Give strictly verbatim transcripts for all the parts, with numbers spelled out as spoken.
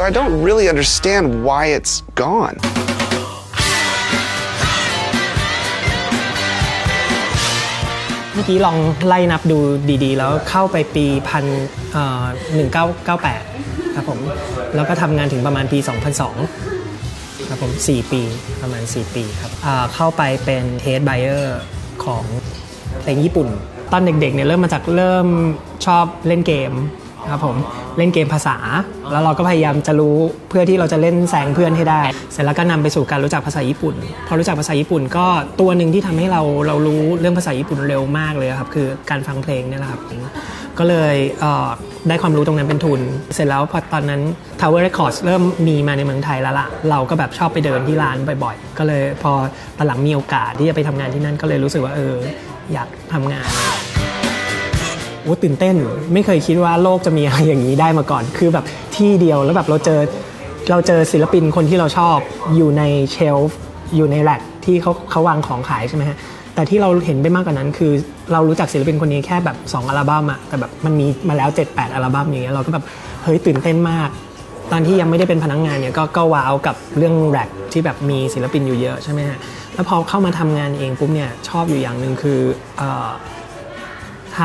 I don't really understand why it's gone.เมื่อกี้ลองไล่นับดูดีๆแล้วเข้าไปปีหนึ่งเก้าเก้าแปดครับผมแล้วก็ทำงานถึงประมาณปีสองพันสองครับผมสี่ปีประมาณสี่ปีครับเข้าไปเป็นเทสไบเออร์ของเพลงญี่ปุ่นตอนเด็กๆเนี่ยเริ่มมาจากเริ่มชอบเล่นเกมครับผมเล่นเกมภาษาแล้วเราก็พยายามจะรู้เพื่อที่เราจะเล่นแซงเพื่อนให้ได้เสร็จแล้วก็นำไปสู่การรู้จักภาษาญี่ปุ่นพอรู้จักภาษาญี่ปุ่นก็ตัวหนึ่งที่ทำให้เราเรารู้เรื่องภาษาญี่ปุ่นเร็วมากเลยครับคือการฟังเพลงนี่แหละครับก็เลยได้ความรู้ตรงนั้นเป็นทุนเสร็จแล้วพอตอนนั้น Tower Records เริ่มมีมาในเมืองไทยแล้วล่ะเราก็แบบชอบไปเดินที่ร้านบ่อยๆก็เลยพอตอนหลังมีโอกาสที่จะไปทำงานที่นั่นก็เลยรู้สึกว่าเอออยากทำงานโอ้ตื่นเต้นไม่เคยคิดว่าโลกจะมีอะไรอย่างนี้ได้มาก่อนคือแบบที่เดียวแล้วแบบเราเจอเราเจอศิลปินคนที่เราชอบอยู่ในเชลฟ์อยู่ในแร็คที่เขาเขาวางของขายใช่ไหมฮะแต่ที่เราเห็นไปมากกว่านั้นคือเรารู้จักศิลปินคนนี้แค่แบบสองอัลบั้มอะแต่แบบมันมีมาแล้ว เจ็ดแปด อัลบั้มอย่างเงี้ยเราก็แบบเฮ้ยตื่นเต้นมากตอนที่ยังไม่ได้เป็นพนักงานเนี่ยก็ก็ว้าวกับเรื่องแร็คที่แบบมีศิลปินอยู่เยอะใช่ไหมฮะแล้วพอเข้ามาทำงานเองปุ๊บเนี่ยชอบอยู่อย่างนึงคือ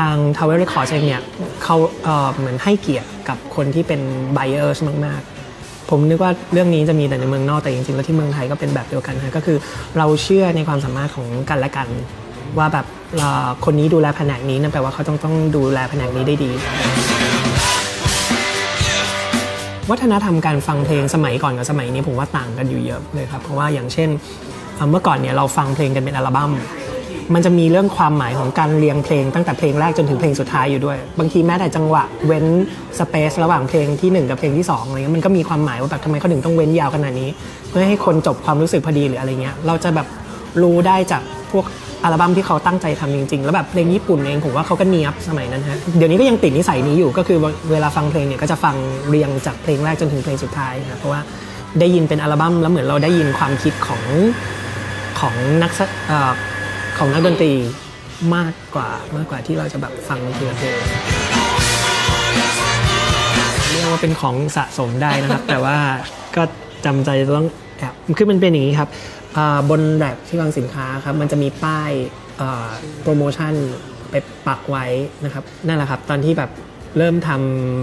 ทาง Tower Records เองเนี่ยเขาเอ่อเหมือนให้เกียรติกับคนที่เป็น buyers มากๆผมนึกว่าเรื่องนี้จะมีแต่ในเมืองนอกแต่จริงๆแล้วที่เมืองไทยก็เป็นแบบเดียวกันนะก็คือเราเชื่อในความสามารถของกันและกันว่าแบบคนนี้ดูแลแผนกนี้นั่นแปลว่าเขาต้องต้องดูแลแผนกนี้ได้ดีวัฒนธรรมการฟังเพลงสมัยก่อนกับสมัยนี้ผมว่าต่างกันอยู่เยอะเลยครับเพราะว่าอย่างเช่นเมื่อก่อนเนี่ยเราฟังเพลงกันเป็นอัลบั้มมันจะมีเรื่องความหมายของการเรียงเพลงตั้งแต่เพลงแรกจนถึงเพลงสุดท้ายอยู่ด้วยบางทีแม้แต่จังหวะเว้นสเปซระหว่างเพลงที่หนึ่งกับเพลงที่สองอะไรเงี้ยมันก็มีความหมายว่าแบบทำไมเขาถึงต้องเว้นยาวขนาดนี้เพื่อให้คนจบความรู้สึกพอดีหรืออะไรเงี้ยเราจะแบบรู้ได้จากพวกอัลบั้มที่เขาตั้งใจทำจริงๆแล้วแบบเพลงญี่ปุ่นเองผมว่าเขาก็เนี๊ยบสมัยนั้นฮะเดี๋ยวนี้ก็ยังติดนิสัยนี้อยู่ก็คือเวลาฟังเพลงเนี่ยก็จะฟังเรียงจากเพลงแรกจนถึงเพลงสุดท้ายนะเพราะว่าได้ยินเป็นอัลบั้มแล้วเหมือนเราได้ยินความคิดของของนักของนักดนตรีมากกว่ามากกว่าที่เราจะแบบฟังเพลงเรียกว่าเป็นของสะสมได้นะครับ แต่ว่าก็จำใจต้องแอบคือมันเป็นอย่างนี้ครับบนแร็คที่วางสินค้าครับมันจะมีป้ายโปรโมชั่นไปปักไว้นะครับนั่นแหละครับตอนที่แบบเริ่มท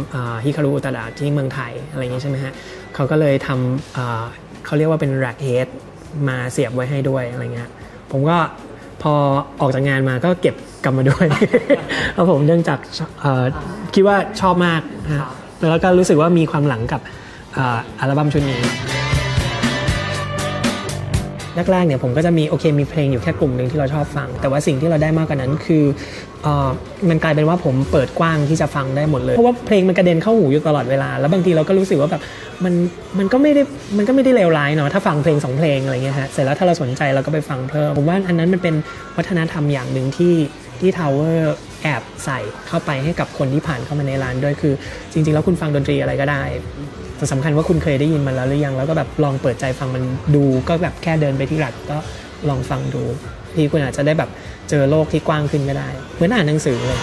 ำฮิคารุโอตะดะที่เมืองไทยอะไรอย่างนี้ใช่ไหมฮะเขาก็เลยทำเขาเรียกว่าเป็นแร็คเฮดมาเสียบไว้ให้ด้วยอะไรเงี้ยผมก็พอออกจากงานมาก็เก็บกลับมาด้วยครับผมเนื่องจากคิดว่าชอบมากแล้วก็รู้สึกว่ามีความหลังกับอัลบั้มชุดนี้แรกๆเนี่ยผมก็จะมีโอเคมีเพลงอยู่แค่กลุ่มหนึ่งที่เราชอบฟังแต่ว่าสิ่งที่เราได้มากกว่านั้นคือมันกลายเป็นว่าผมเปิดกว้างที่จะฟังได้หมดเลยเพราะว่าเพลงมันกระเด็นเข้าหูอยู่ตลอดเวลาแล้วบางทีเราก็รู้สึกว่าแบบมันมันก็ไม่ได้มันก็ไม่ได้เลวร้ายเนาะถ้าฟังเพลงสองเพลงอะไรเงี้ยฮะเสร็จแล้วถ้าเราสนใจเราก็ไปฟังเพิ่มผมว่าอันนั้นมันเป็นวัฒนธรรมอย่างหนึ่งที่ที่ Tower แอบใส่เข้าไปให้กับคนที่ผ่านเข้ามาในร้านด้วยคือจริงๆแล้วคุณฟังดนตรีอะไรก็ได้แต่สำคัญว่าคุณเคยได้ยินมันแล้วหรือยังแล้วก็แบบลองเปิดใจฟังมันดูก็แบบแค่เดินไปที่หลักก็ลองฟังดูที่คุณอาจจะได้แบบเจอโลกที่กว้างขึ้นก็ได้เหมือนอ่านหนังสือเลย